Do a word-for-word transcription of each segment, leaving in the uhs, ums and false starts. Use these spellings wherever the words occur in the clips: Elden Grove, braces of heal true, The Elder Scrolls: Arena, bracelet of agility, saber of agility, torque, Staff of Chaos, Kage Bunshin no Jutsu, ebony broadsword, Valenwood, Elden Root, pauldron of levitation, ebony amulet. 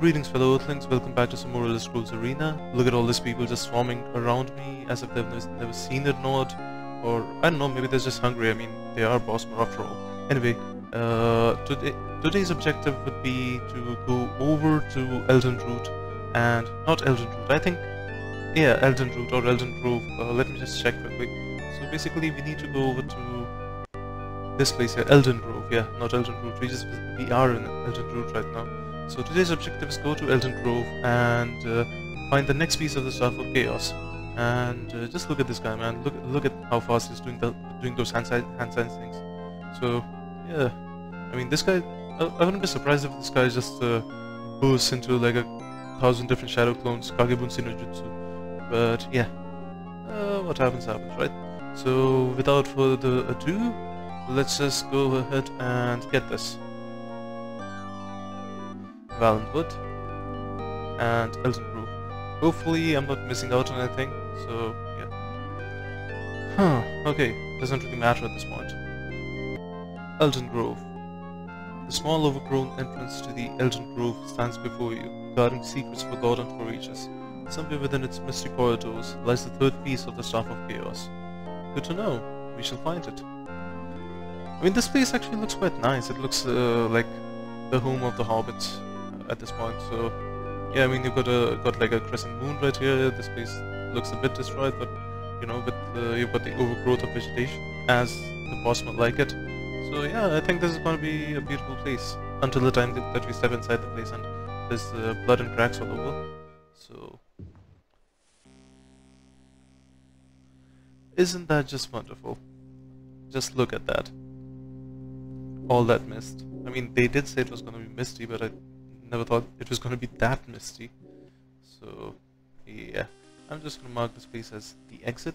Greetings fellow Earthlings, welcome back to some more Elder Scrolls Arena. Look at all these people just swarming around me as if they've never seen it or not. Or, I don't know, maybe they're just hungry. I mean, they are boss more after all. Anyway, uh, today, today's objective would be to go over to Elden Root. And, not Elden Root, I think, yeah, Elden Root or Elden Grove. Uh, let me just check quickly. So basically, we need to go over to this place here, Elden Grove. Yeah, not Elden Root, we, just, we are in Elden Root right now. So today's objective is go to Elden Grove and uh, find the next piece of the Staff of Chaos. And uh, just look at this guy, man. Look, look at how fast he's doing the, doing those hand sign hand sign things. So yeah, I mean this guy. I, I wouldn't be surprised if this guy just uh, bursts into like a thousand different shadow clones, Kage Bunshin no Jutsu. But yeah, uh, what happens happens, right? So without further ado, let's just go ahead and get this. Valenwood and Elden Grove. Hopefully I'm not missing out on anything, so yeah. Huh, okay, doesn't really matter at this point. Elden Grove. The small overgrown entrance to the Elden Grove stands before you, guarding secrets forgotten for ages. Somewhere within its misty corridors lies the third piece of the Staff of Chaos. Good to know, we shall find it. I mean, this place actually looks quite nice. It looks uh, like the home of the hobbits at this point, so yeah, I mean you've got a got like a crescent moon right here. This place looks a bit destroyed, but you know, but uh, you've got the overgrowth of vegetation as the boss might like it. So yeah, I think this is going to be a beautiful place until the time that we step inside the place and there's uh, blood and cracks all over. So isn't that just wonderful? Just look at that. All that mist. I mean, they did say it was going to be misty, but I never thought it was going to be that misty. So, yeah. I'm just going to mark this place as the exit.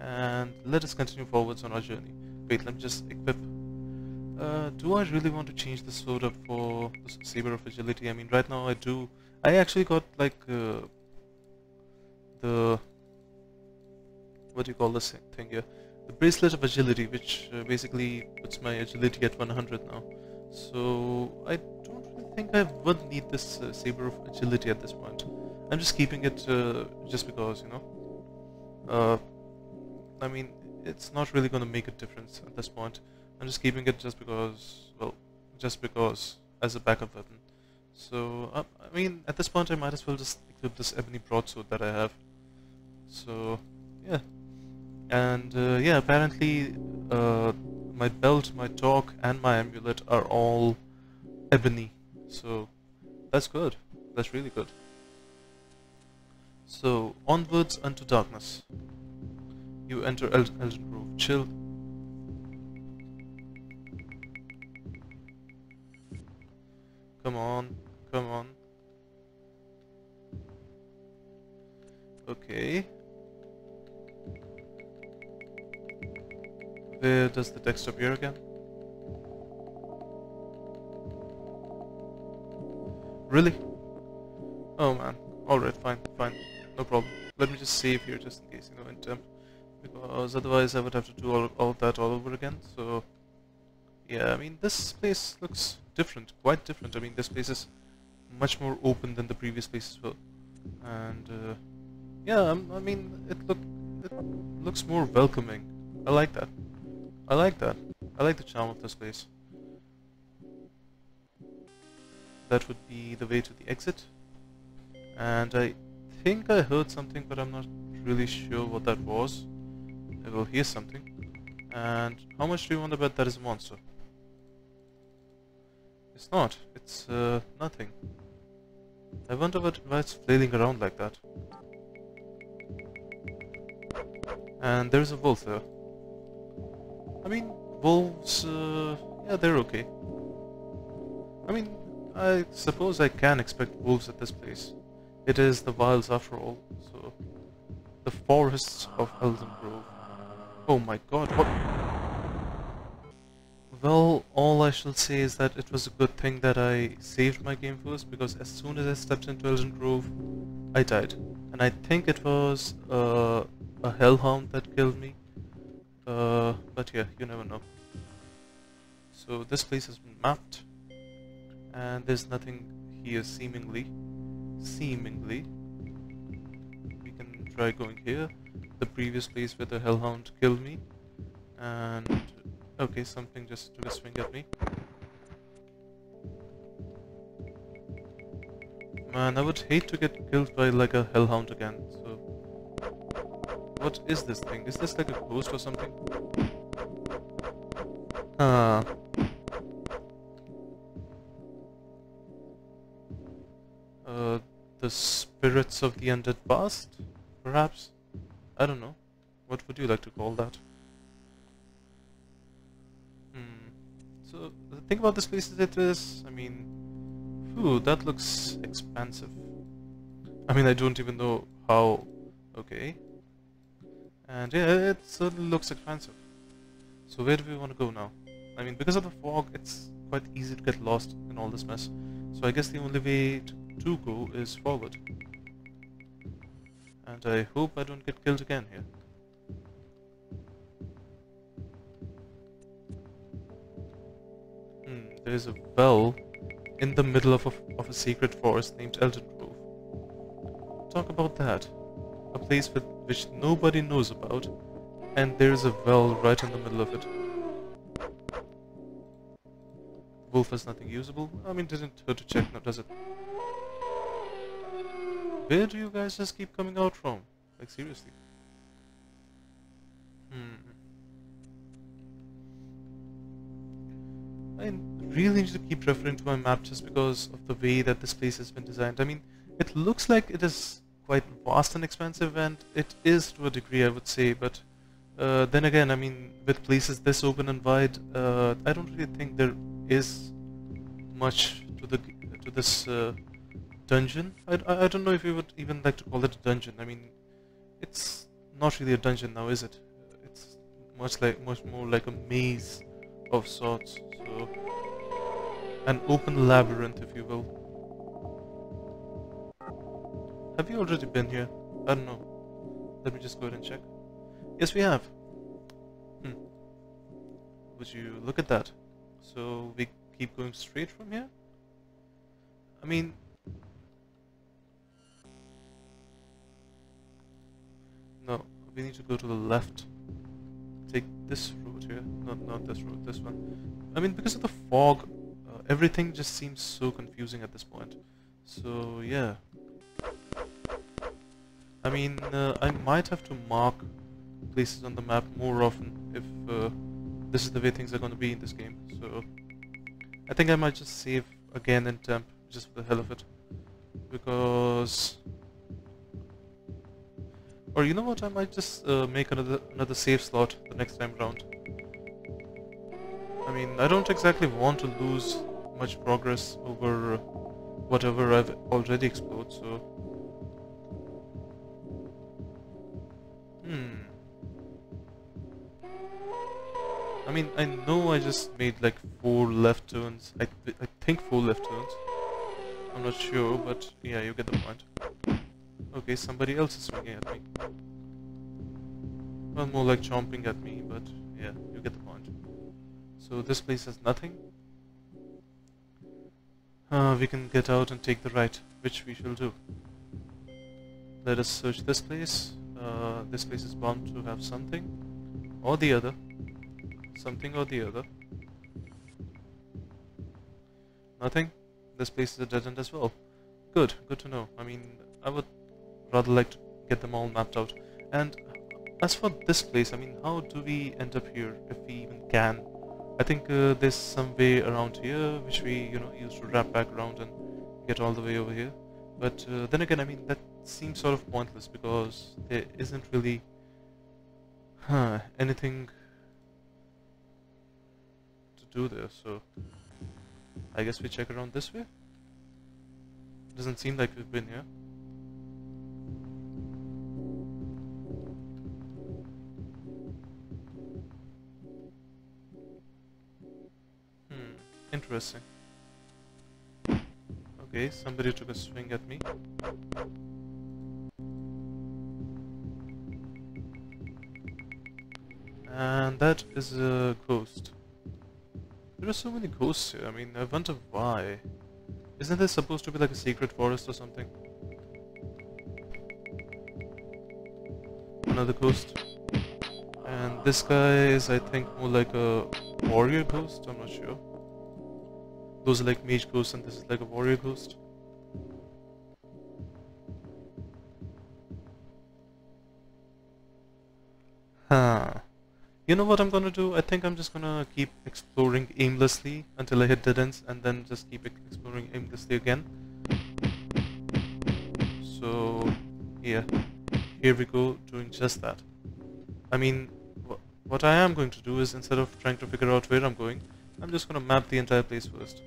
And let us continue forwards on our journey. Wait, let me just equip. Uh, do I really want to change the sword up for the saber of agility? I mean, right now I do. I actually got, like, uh, the... What do you call this thing here? The bracelet of agility, which uh, basically puts my agility at one hundred now. So I don't really think I would need this uh, saber of agility at this point. I'm just keeping it uh, just because, you know. Uh, I mean, it's not really going to make a difference at this point. I'm just keeping it just because, well, just because as a backup weapon. So uh, I mean, at this point, I might as well just equip this ebony broadsword that I have. So yeah, and uh, yeah, apparently. Uh, My belt, my torque, and my amulet are all ebony, so that's good. That's really good. So onwards unto darkness. You enter El Elden Grove. Chill. Come on, come on. Okay. Where does the text appear again? Really? Oh man. Alright, fine, fine. No problem. Let me just save here just in case, you know, attempt. Because otherwise I would have to do all, all that all over again, so... Yeah, I mean, this place looks different, quite different. I mean, this place is much more open than the previous places were. And, uh, yeah, I mean, it, look, it looks more welcoming. I like that. I like that. I like the charm of this place. That would be the way to the exit. And I think I heard something, but I'm not really sure what that was. I will hear something. And how much do you want to bet that is a monster? It's not. It's uh, nothing. I wonder what, why it's flailing around like that. And there's a wolf there. I mean, wolves, uh, yeah, they're okay. I mean, I suppose I can expect wolves at this place. It is the wilds after all, so... The forests of Elden Grove. Oh my god, what? Well, all I shall say is that it was a good thing that I saved my game first, because as soon as I stepped into Elden Grove, I died. And I think it was uh, a hellhound that killed me. Uh, but yeah, you never know. So this place has been mapped, and there's nothing here seemingly. Seemingly. We can try going here. The previous place where the hellhound killed me. And okay, something just took a swing at me. Man, I would hate to get killed by like a hellhound again, so... What is this thing? Is this like a ghost or something? Ah. Uh, the spirits of the undead past? Perhaps? I don't know. What would you like to call that? Hmm. So, the thing about this place is it is, I mean... Ooh, that looks expansive. I mean, I don't even know how... Okay. And yeah, it certainly looks expansive. So where do we want to go now? I mean, because of the fog, it's quite easy to get lost in all this mess. So I guess the only way to go is forward. And I hope I don't get killed again here. Hmm, there is a bell in the middle of a, of a secret forest named Elden Grove. Talk about that. A place with, which nobody knows about, and there is a well right in the middle of it. Wolf has nothing usable. I mean, didn't hurt to check now, does it? Where do you guys just keep coming out from? Like, seriously. Hmm. I really need to keep referring to my map just because of the way that this place has been designed. I mean, it looks like it is quite vast and expansive, and it is to a degree, I would say, but uh, then again, I mean, with places this open and wide, uh, I don't really think there is much to the to this uh, dungeon. I, I don't know if you would even like to call it a dungeon. I mean, it's not really a dungeon now, is it? It's much like much more like a maze of sorts. So, an open labyrinth, if you will. Have you already been here? I don't know. Let me just go ahead and check. Yes, we have. Hmm. Would you look at that? So we keep going straight from here? I mean... No, we need to go to the left. Take this road here. No, not this road, this one. I mean, because of the fog, uh, everything just seems so confusing at this point. So, yeah. I mean, uh, I might have to mark places on the map more often if uh, this is the way things are going to be in this game. So, I think I might just save again in temp, just for the hell of it. Because... Or you know what, I might just uh, make another, another save slot the next time round. I mean, I don't exactly want to lose much progress over whatever I've already explored, so... Hmm... I mean, I know I just made like four left turns, I, th I think four left turns. I'm not sure, but yeah, you get the point. Okay, somebody else is swinging at me. Well, more like chomping at me, but yeah, you get the point. So this place has nothing. Uh, we can get out and take the right, which we shall do. Let us search this place. Uh, this place is bound to have something or the other. Something or the other. Nothing. This place is a dead end as well. Good, good to know. I mean, I would rather like to get them all mapped out. And as for this place, I mean, how do we end up here if we even can? I think uh, there's some way around here, which we, you know, used to wrap back around and get all the way over here. But uh, then again, I mean, that seems sort of pointless because there isn't really huh, anything to do there. So I guess we check around this way. Doesn't seem like we've been here. Interesting. Okay, somebody took a swing at me. And that is a ghost. There are so many ghosts here, I mean, I wonder why. Isn't this supposed to be like a secret forest or something? Another ghost. And this guy is, I think, more like a warrior ghost, I'm not sure. Those are like mage ghosts and this is like a warrior ghost. Huh. You know what I'm gonna do? I think I'm just gonna keep exploring aimlessly until I hit dead ends and then just keep exploring aimlessly again. So, yeah. Here we go, doing just that. I mean, wh what I am going to do is, instead of trying to figure out where I'm going, I'm just gonna map the entire place first.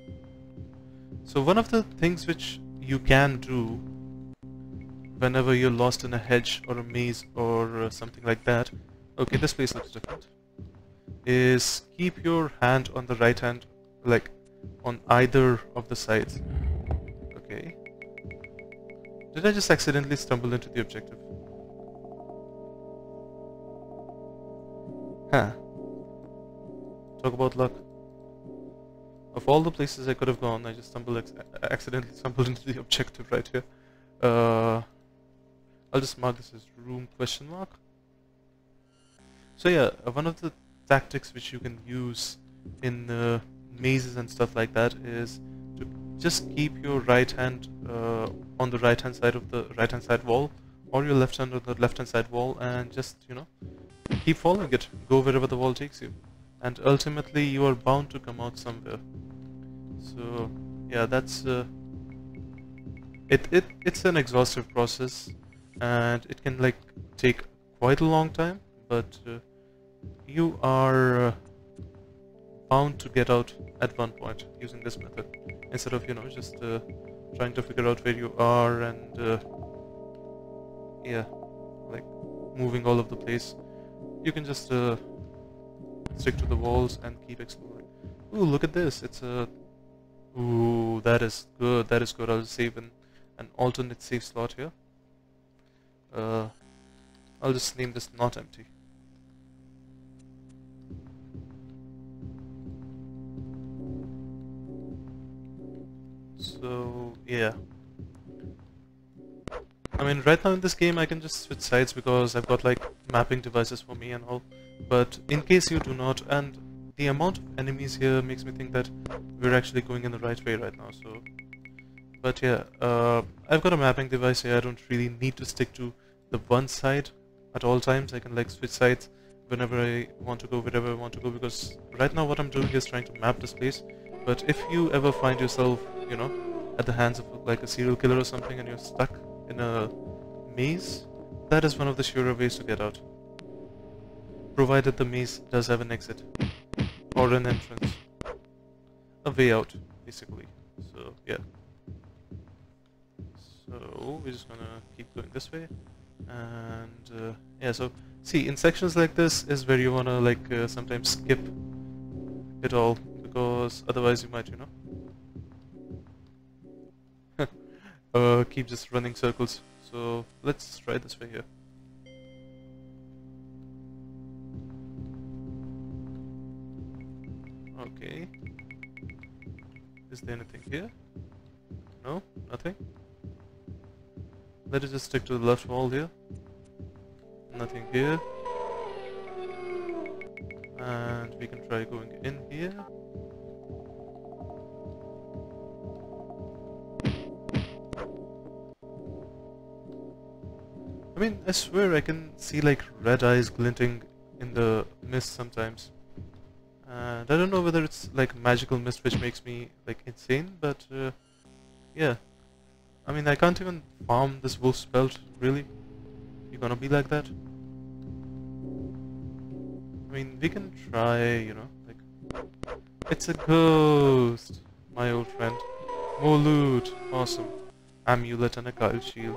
So one of the things which you can do whenever you're lost in a hedge or a maze or uh, something like that, okay, this place looks different, is keep your hand on the right hand, like on either of the sides. Okay. Did I just accidentally stumble into the objective? Huh. Talk about luck. Of all the places I could have gone, I just stumbled, ex accidentally stumbled into the objective right here. Uh, I'll just mark this as room question mark. So yeah, one of the tactics which you can use in uh, mazes and stuff like that is to just keep your right hand uh, on the right hand side of the right hand side wall, or your left hand on the left hand side wall, and just, you know, keep following it, go wherever the wall takes you, and ultimately you are bound to come out somewhere. So yeah, that's uh, it, it it's an exhaustive process and it can like take quite a long time, but uh, you are uh, bound to get out at one point using this method, instead of, you know, just uh, trying to figure out where you are and uh, yeah, like moving all over the place. You can just uh, stick to the walls and keep exploring. Ooh, look at this! It's a ooh, that is good. That is good. I'll save an an alternate save slot here. Uh, I'll just name this not empty. So yeah, I mean right now in this game I can just switch sides because I've got like mapping devices for me and all, but in case you do not, and the amount of enemies here makes me think that we're actually going in the right way right now, so but yeah, uh, I've got a mapping device here. I don't really need to stick to the one side at all times. I can like switch sides whenever I want to go, wherever I want to go, because right now what I'm doing is trying to map this place. But if you ever find yourself, you know, at the hands of like a serial killer or something and you're stuck in a maze, that is one of the surer ways to get out. Provided the maze does have an exit or an entrance. A way out, basically. So, yeah. So, we're just gonna keep going this way. And, uh, yeah, so, see, in sections like this is where you wanna like uh, sometimes skip it all, because otherwise you might, you know, uh, keep just running circles. So let's try this way here. Okay. Is there anything here? No, nothing. Let us just stick to the left wall here. Nothing here. And we can try going in here. I mean, I swear I can see like red eyes glinting in the mist sometimes. And I don't know whether it's like magical mist which makes me like insane, but uh, yeah. I mean, I can't even farm this wolf's belt, really. You're gonna be like that? I mean, we can try, you know, like, it's a ghost, my old friend. More loot, awesome. Amulet and a guile shield.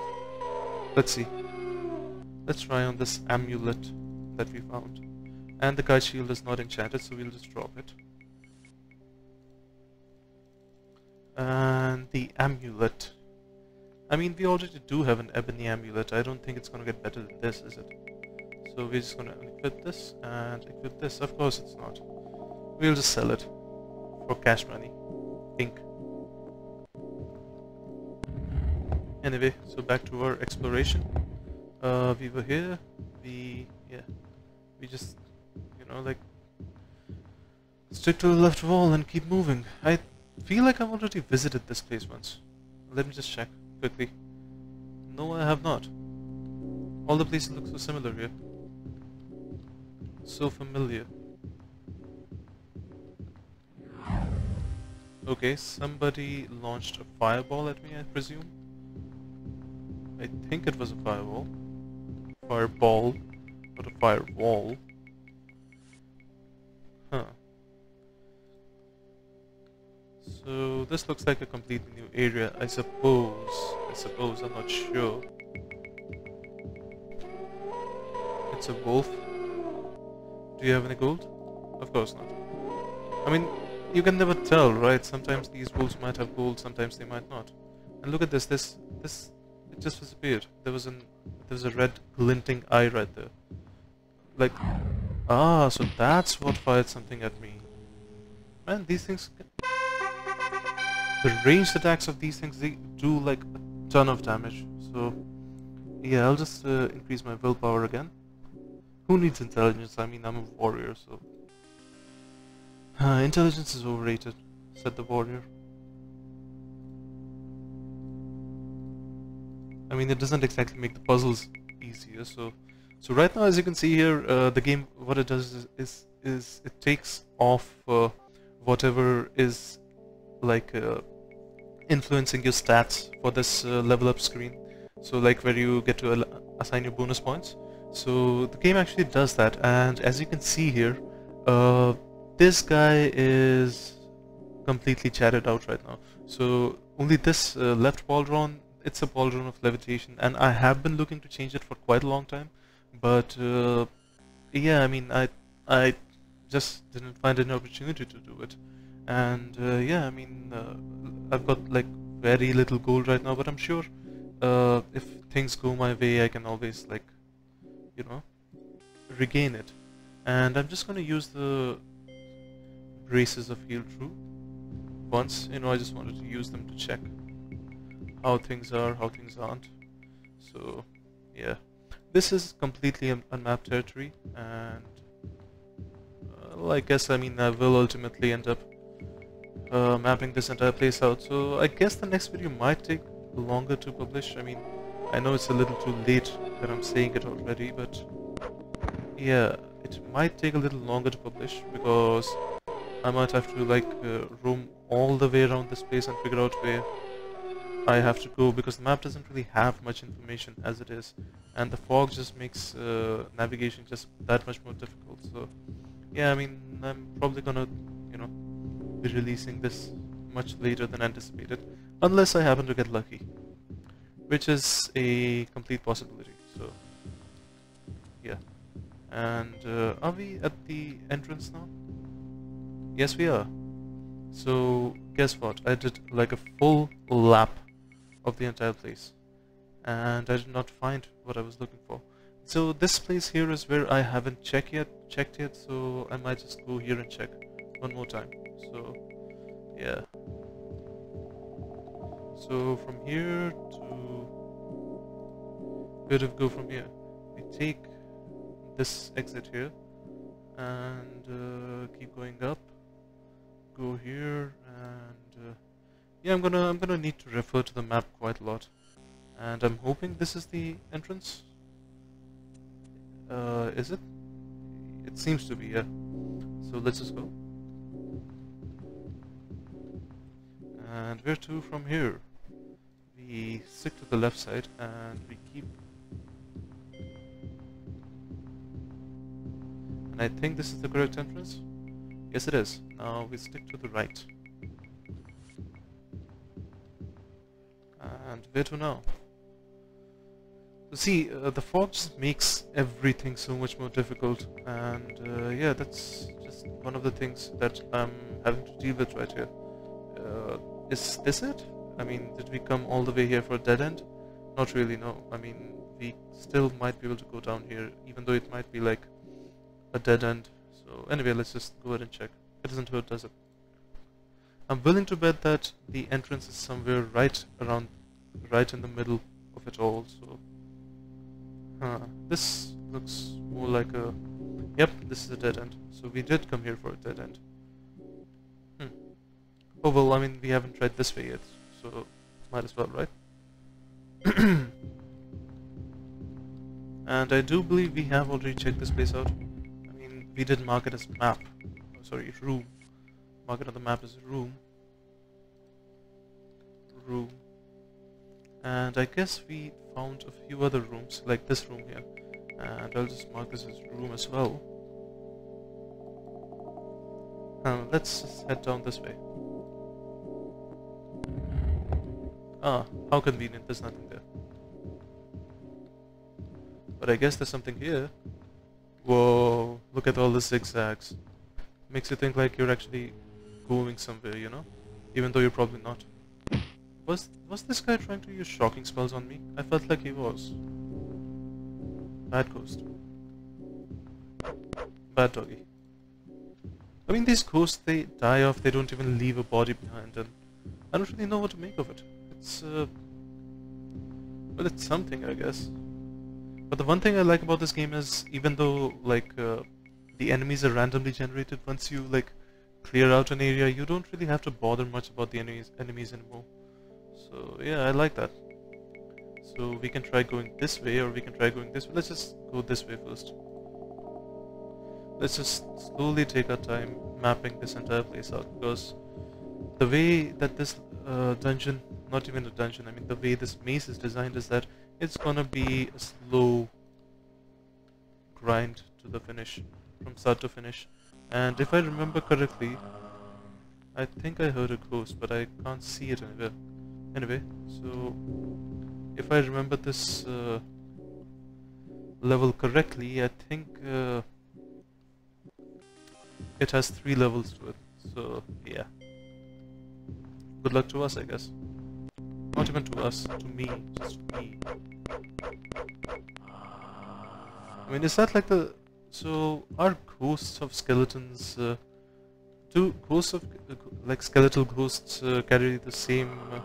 Let's see. Let's try on this amulet that we found. And the guile shield is not enchanted, so we'll just drop it. And the amulet. I mean, we already do have an ebony amulet. I don't think it's gonna get better than this, is it? So we're just gonna equip this and equip this. Of course it's not. We'll just sell it for cash money. Pink. Anyway, so back to our exploration. Uh, we were here. We yeah, we just you know like stick to the left wall and keep moving. I feel like I've already visited this place once. Let me just check quickly. No, I have not. All the places look so similar here. So familiar. Okay, somebody launched a fireball at me, I presume. I think it was a fireball. Fireball, not a firewall. Huh. So this looks like a completely new area, I suppose. I suppose, I'm not sure. It's a wolf. Do you have any gold? Of course not. I mean, you can never tell, right? Sometimes these wolves might have gold, sometimes they might not. And look at this, this, this, it just disappeared. There was an, there was a red glinting eye right there. Like, ah, so that's what fired something at me. Man, these things, can... the ranged attacks of these things, they do like a ton of damage. So, yeah, I'll just uh, increase my willpower again. Who needs intelligence? I mean, I'm a warrior, so... Uh, intelligence is overrated, said the warrior. I mean, it doesn't exactly make the puzzles easier, so... So right now, as you can see here, uh, the game, what it does is... is, is it takes off uh, whatever is, like, uh, influencing your stats for this uh, level up screen. So, like, where you get to al- assign your bonus points. So the game actually does that, and as you can see here, uh, this guy is completely chatted out right now. So only this uh, left pauldron, it's a pauldron of levitation, and I have been looking to change it for quite a long time, but uh, yeah, I mean, I I just didn't find an opportunity to do it, and uh, yeah, I mean, uh, I've got like very little gold right now, but I'm sure uh, if things go my way, I can always like, you know, regain it. And I'm just going to use the braces of heal true once. You know, I just wanted to use them to check how things are, how things aren't. So yeah, this is completely un unmapped territory, and uh, well, I guess, I mean, I will ultimately end up uh, mapping this entire place out, so I guess the next video might take longer to publish. I mean, I know it's a little too late that I'm saying it already, but yeah, it might take a little longer to publish because I might have to like uh, roam all the way around this place and figure out where I have to go, because the map doesn't really have much information as it is, and the fog just makes uh, navigation just that much more difficult. So yeah, I mean, I'm probably gonna, you know, be releasing this much later than anticipated, unless I happen to get lucky, which is a complete possibility. So yeah, and uh, are we at the entrance now? Yes, we are. So guess what, I did like a full lap of the entire place, and I did not find what I was looking for. So this place here is where I haven't checked yet, checked yet, so I might just go here and check one more time. So yeah. So from here to... where do we go from here? We take this exit here and uh, keep going up. Go here and uh, yeah, I'm gonna I'm gonna need to refer to the map quite a lot, and I'm hoping this is the entrance. Uh, is it? It seems to be, yeah. So let's just go. And where to from here? We stick to the left side and we keep... and I think this is the correct entrance? Yes, it is. Now we stick to the right. And where to now? So see, uh, the fog just makes everything so much more difficult, and uh, yeah, that's just one of the things that I'm having to deal with right here. Uh, Is this it? I mean, did we come all the way here for a dead end? Not really, no. I mean, we still might be able to go down here, even though it might be like a dead end. So anyway, let's just go ahead and check. It doesn't hurt, does it? I'm willing to bet that the entrance is somewhere right around right in the middle of it all, so... Huh. This looks more like a... Yep, this is a dead end. So we did come here for a dead end. Hmm. Oh well, I mean, we haven't tried this way yet, so might as well, right? And I do believe we have already checked this place out. I mean, we did mark it as map. Oh, sorry, room. Mark it on the map as room. Room. And I guess we found a few other rooms, like this room here. And I'll just mark this as room as well. Um, let's just head down this way. Ah, how convenient, there's nothing there. But I guess there's something here. Whoa, look at all the zigzags. Makes you think like you're actually going somewhere, you know? Even though you're probably not. Was, was this guy trying to use shocking spells on me? I felt like he was. Bad ghost. Bad doggy. I mean, these ghosts, they die off, they don't even leave a body behind, and I don't really know what to make of it. It's, uh... well, it's something, I guess. But the one thing I like about this game is, even though, like, uh, the enemies are randomly generated, once you, like, clear out an area, you don't really have to bother much about the enemies, enemies anymore. So, yeah, I like that. So we can try going this way, or we can try going this way. Let's just go this way first. Let's just slowly take our time mapping this entire place out, because the way that this uh, dungeon, not even a dungeon, I mean the way this maze is designed is that it's gonna be a slow grind to the finish, from start to finish. And if I remember correctly, I think I heard a ghost, but I can't see it anywhere. Anyway, so... if I remember this uh, level correctly, I think uh, it has three levels to it, so yeah. Good luck to us, I guess. Not even to us, to me, just me. I mean, is that like the... so, are ghosts of skeletons... Uh, do ghosts of... Uh, like skeletal ghosts uh, carry the same... Uh,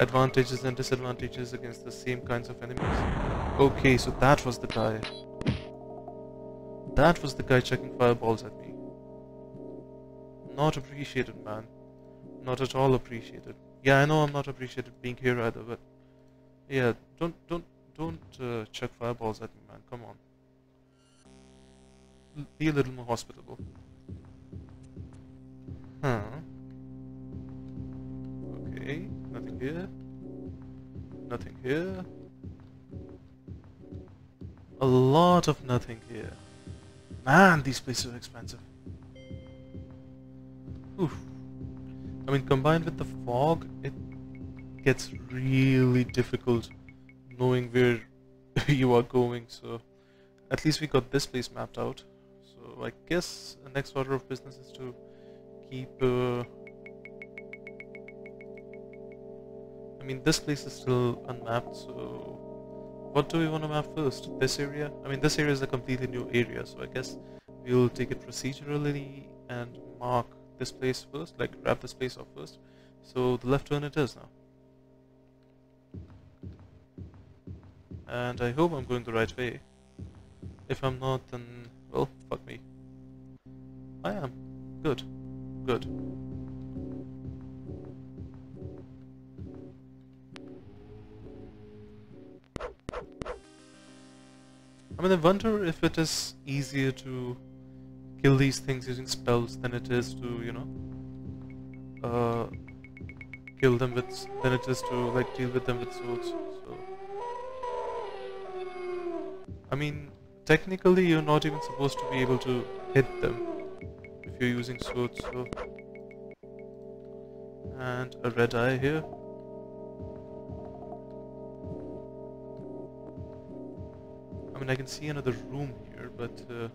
advantages and disadvantages against the same kinds of enemies? Okay, so that was the guy. That was the guy chucking fireballs at me. Not appreciated, man. Not at all appreciated. Yeah, I know I'm not appreciated being here either, but... yeah, don't, don't, don't uh, chuck fireballs at me, man. Come on. L- be a little more hospitable. Huh. Okay. Nothing here. Nothing here. A lot of nothing here. Man, these places are expensive. Oof. I mean, combined with the fog, it gets really difficult knowing where you are going, so... at least we got this place mapped out. So I guess the next order of business is to keep... Uh, I mean, this place is still unmapped, so what do we want to map first? This area? I mean, this area is a completely new area, so I guess we'll take it procedurally and mark this place first, like wrap this place off first. So the left turn it is now. And I hope I'm going the right way. If I'm not, then, well, fuck me. I am. Good. Good. I mean, I wonder if it is easier to kill these things using spells than it is to, you know, uh, kill them with, than it is to, like, deal with them with swords, so... I mean, technically you're not even supposed to be able to hit them if you're using swords, so... And a red eye here. I mean, I can see another room here, but uh,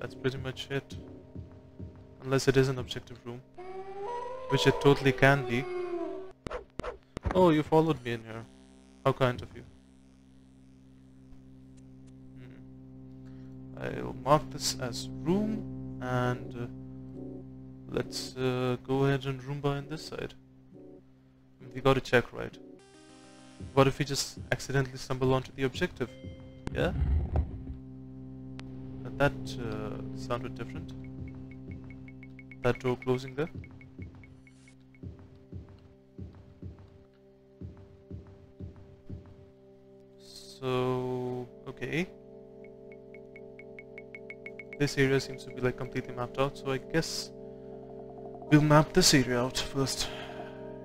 that's pretty much it. Unless it is an objective room, which it totally can be. Oh, you followed me in here. How kind of you. Hmm. I'll mark this as room, and uh, let's uh, go ahead and Roomba in this side. We gotta check, right? What if we just accidentally stumble onto the objective? Yeah? And that uh, sounded different. That door closing there. So, okay. This area seems to be like completely mapped out, so I guess we'll map this area out first,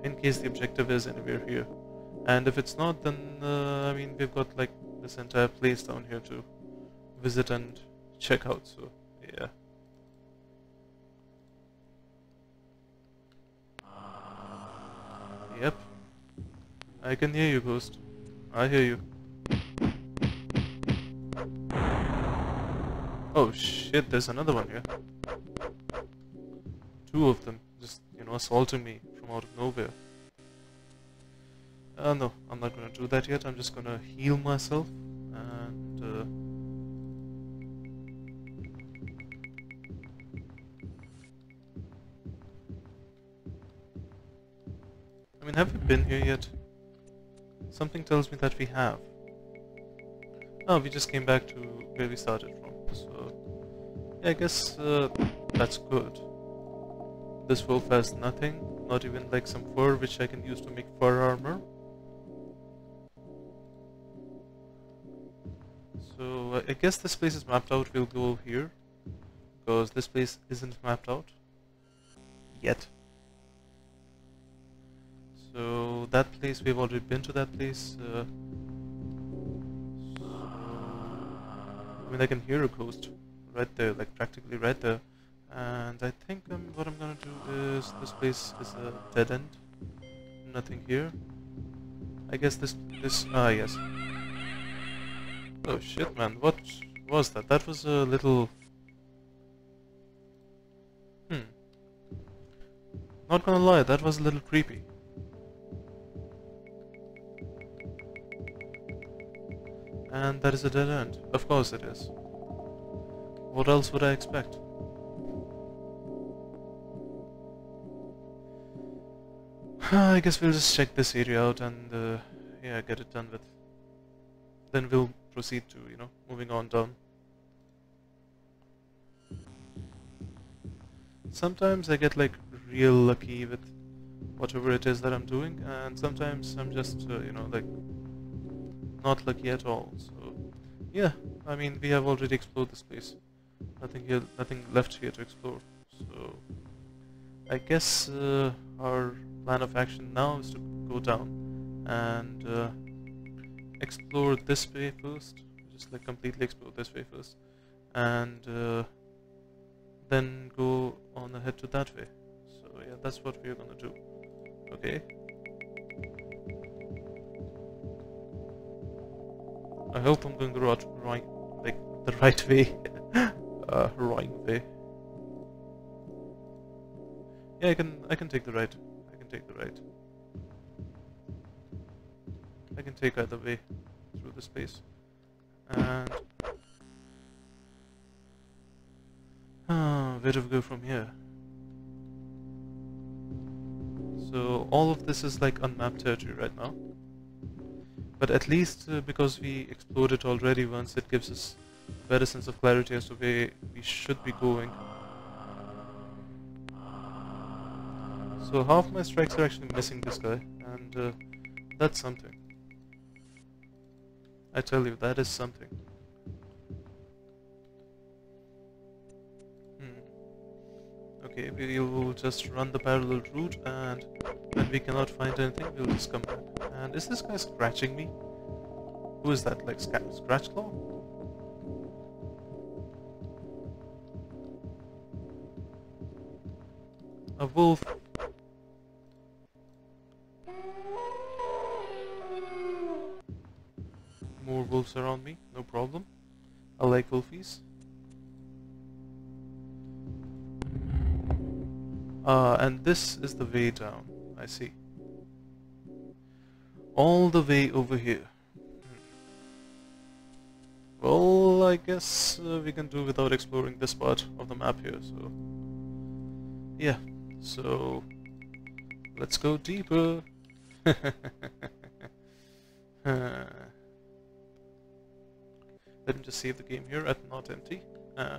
in case the objective is anywhere here. And if it's not, then uh, I mean, we've got like this entire place down here to visit and check out, so yeah. Yep. I can hear you, ghost. I hear you. Oh shit, there's another one here. Two of them just, you know, assaulting me from out of nowhere. Uh, no, I'm not gonna do that yet. I'm just gonna heal myself and uh, I mean, have we been here yet? Something tells me that we have. Oh, we just came back to where we started from, so yeah, I guess uh, that's good. This wolf has nothing, not even like some fur which I can use to make fur armor. So I guess this place is mapped out. We'll go here because this place isn't mapped out yet. So that place, we've already been to that place. Uh, so, I mean, I can hear a ghost right there, like practically right there. And I think um, what I'm gonna do is, this place is a dead end. Nothing here. I guess this this ah yes. Oh shit, man, what was that? That was a little... Hmm. Not gonna lie, that was a little creepy. And that is a dead end. Of course it is. What else would I expect? I guess we'll just check this area out and uh, yeah, get it done with. Then we'll proceed to, you know, moving on down. Sometimes I get like real lucky with whatever it is that I'm doing, and sometimes I'm just uh, you know, like not lucky at all. So yeah, I mean, we have already explored this place. Nothing here, nothing left here to explore. So I guess uh, our plan of action now is to go down and uh, explore this way first, just like completely explore this way first, and uh, then go on ahead to that way. So yeah, that's what we're gonna do. Okay. I hope I'm going the right, right like the right way, uh, right way. Yeah, I can I can take the right. Take the right. I can take either way through the space, and ah, where do we go from here? So all of this is like unmapped territory right now, but at least uh, because we explored it already once, it gives us a better sense of clarity as to where we should be going. So half my strikes are actually missing this guy, and uh, that's something. I tell you, that is something. Hmm. Okay, we will just run the parallel route, and when we cannot find anything, we'll just come back. And is this guy scratching me? Who is that, like Scratchclaw? A wolf. More wolves around me, no problem. I like wolfies. Ah, and this is the way down, I see. All the way over here. Hmm. Well, I guess uh, we can do without exploring this part of the map here, so... Yeah, so... Let's go deeper. Uh, let me just save the game here at not empty. Uh,